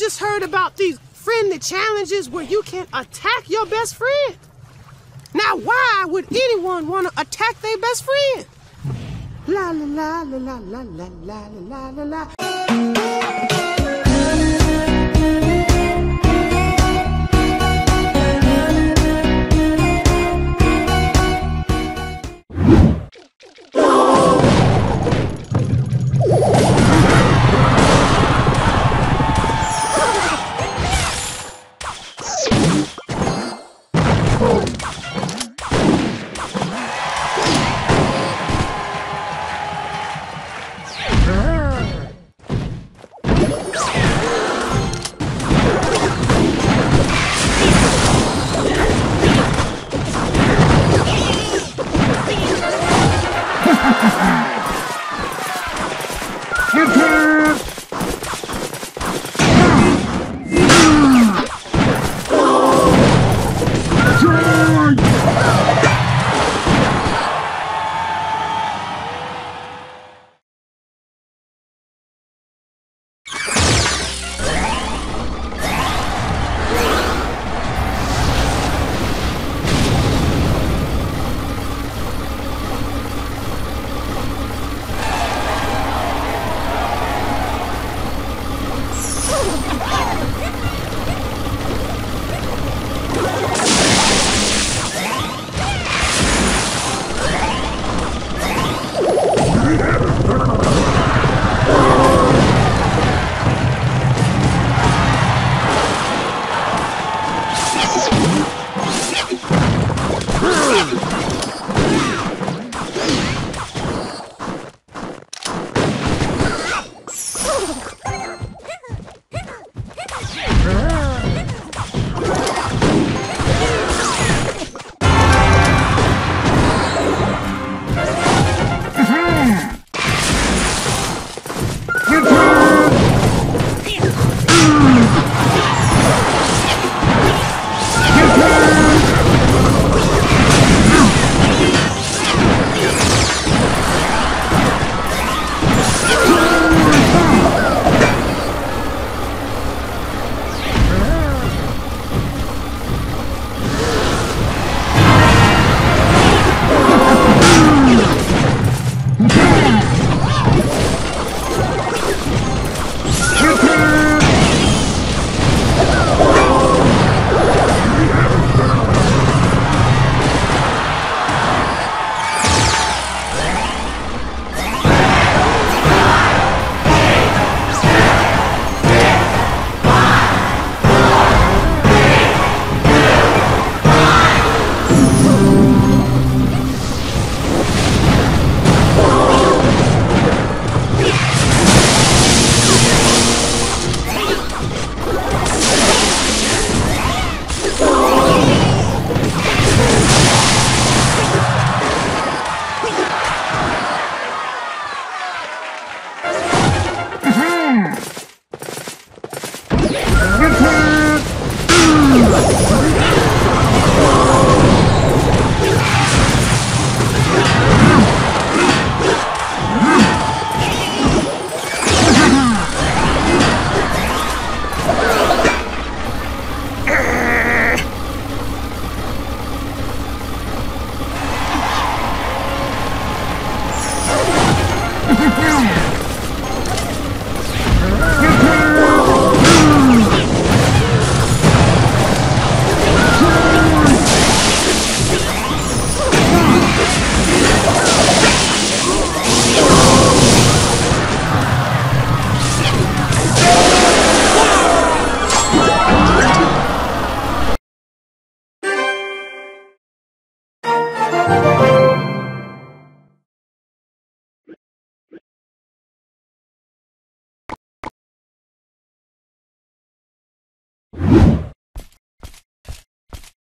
just heard about these friendly challenges where you can attack your best friend. Now, why would anyone want to attack their best friend? La la la la la la la la la la.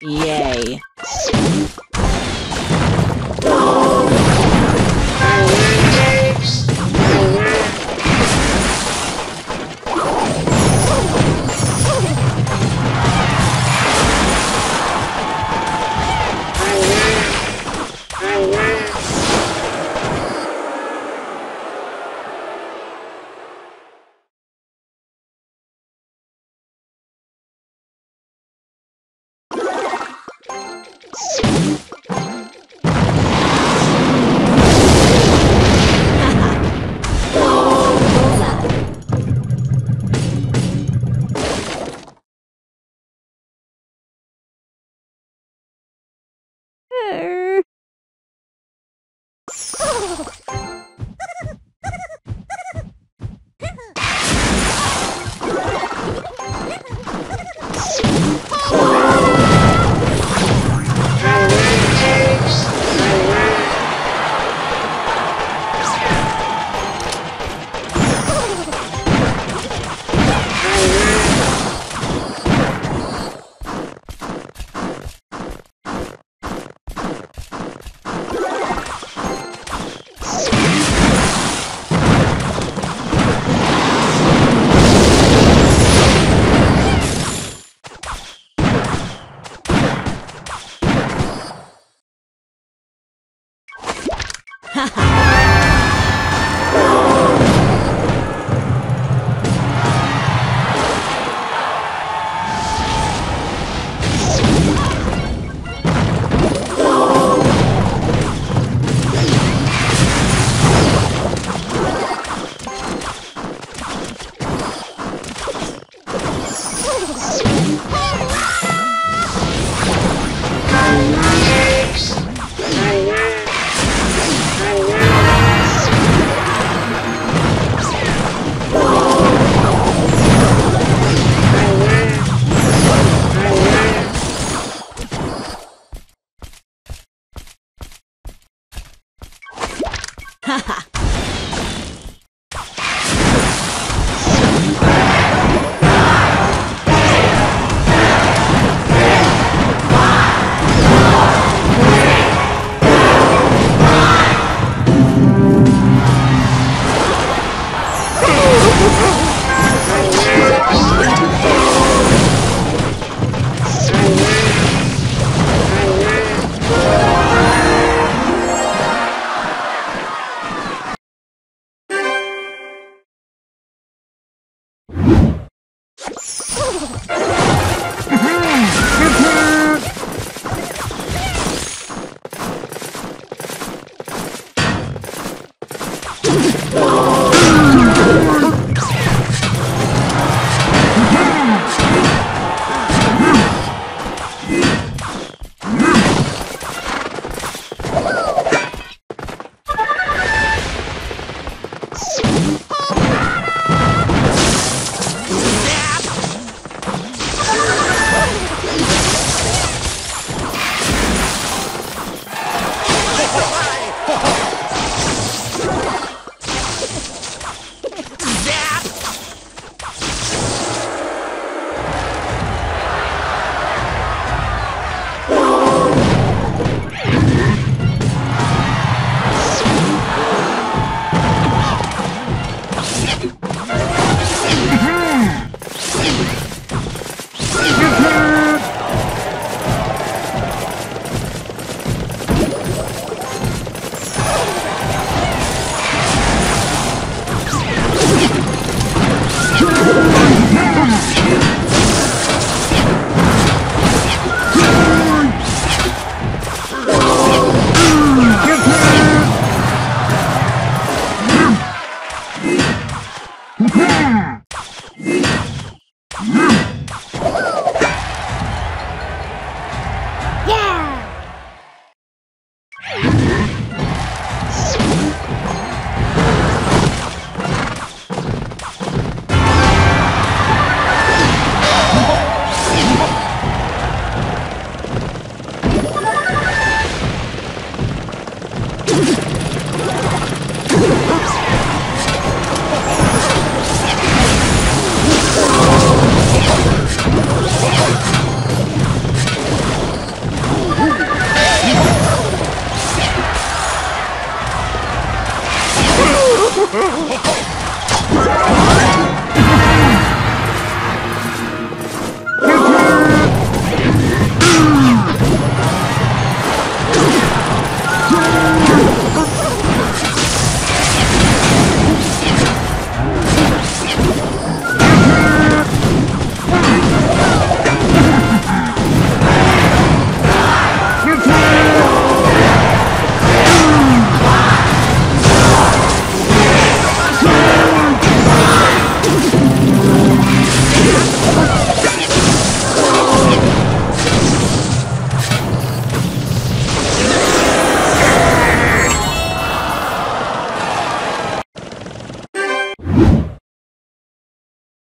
Yay.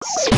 No!